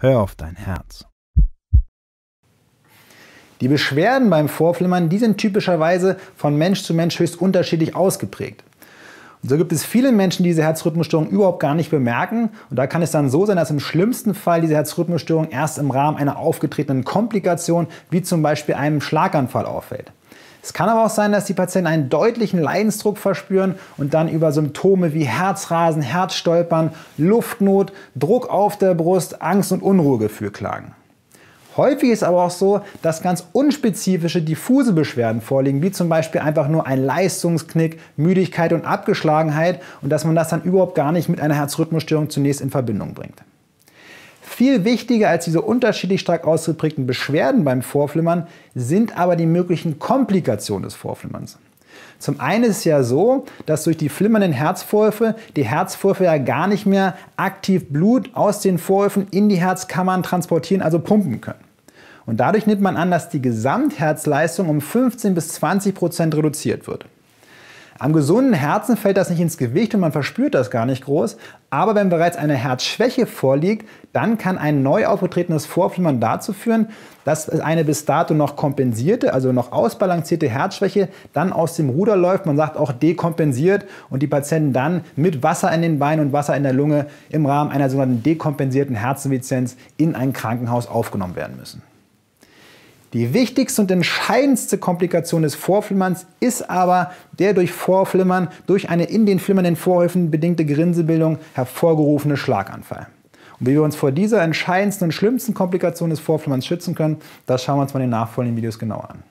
Hör auf dein Herz. Die Beschwerden beim Vorhofflimmern, die sind typischerweise von Mensch zu Mensch höchst unterschiedlich ausgeprägt. Und so gibt es viele Menschen, die diese Herzrhythmusstörung überhaupt gar nicht bemerken. Und da kann es dann so sein, dass im schlimmsten Fall diese Herzrhythmusstörung erst im Rahmen einer aufgetretenen Komplikation, wie zum Beispiel einem Schlaganfall, auffällt. Es kann aber auch sein, dass die Patienten einen deutlichen Leidensdruck verspüren und dann über Symptome wie Herzrasen, Herzstolpern, Luftnot, Druck auf der Brust, Angst und Unruhegefühl klagen. Häufig ist aber auch so, dass ganz unspezifische, diffuse Beschwerden vorliegen, wie zum Beispiel einfach nur ein Leistungsknick, Müdigkeit und Abgeschlagenheit, und dass man das dann überhaupt gar nicht mit einer Herzrhythmusstörung zunächst in Verbindung bringt. Viel wichtiger als diese unterschiedlich stark ausgeprägten Beschwerden beim Vorhofflimmern sind aber die möglichen Komplikationen des Vorhofflimmerns. Zum einen ist es ja so, dass durch die flimmernden Herzvorhöfe die Herzvorhöfe ja gar nicht mehr aktiv Blut aus den Vorhöfen in die Herzkammern transportieren, also pumpen können. Und dadurch nimmt man an, dass die Gesamtherzleistung um 15 bis 20% reduziert wird. Am gesunden Herzen fällt das nicht ins Gewicht und man verspürt das gar nicht groß, aber wenn bereits eine Herzschwäche vorliegt, dann kann ein neu aufgetretenes Vorhofflimmern dazu führen, dass eine bis dato noch kompensierte, also noch ausbalancierte Herzschwäche dann aus dem Ruder läuft, man sagt auch dekompensiert, und die Patienten dann mit Wasser in den Beinen und Wasser in der Lunge im Rahmen einer sogenannten dekompensierten Herzinsuffizienz in ein Krankenhaus aufgenommen werden müssen. Die wichtigste und entscheidendste Komplikation des Vorhofflimmerns ist aber der durch Vorhofflimmern, durch eine in den flimmernden Vorhöfen bedingte Gerinsebildung hervorgerufene Schlaganfall. Und wie wir uns vor dieser entscheidendsten und schlimmsten Komplikation des Vorhofflimmerns schützen können, das schauen wir uns mal in den nachfolgenden Videos genauer an.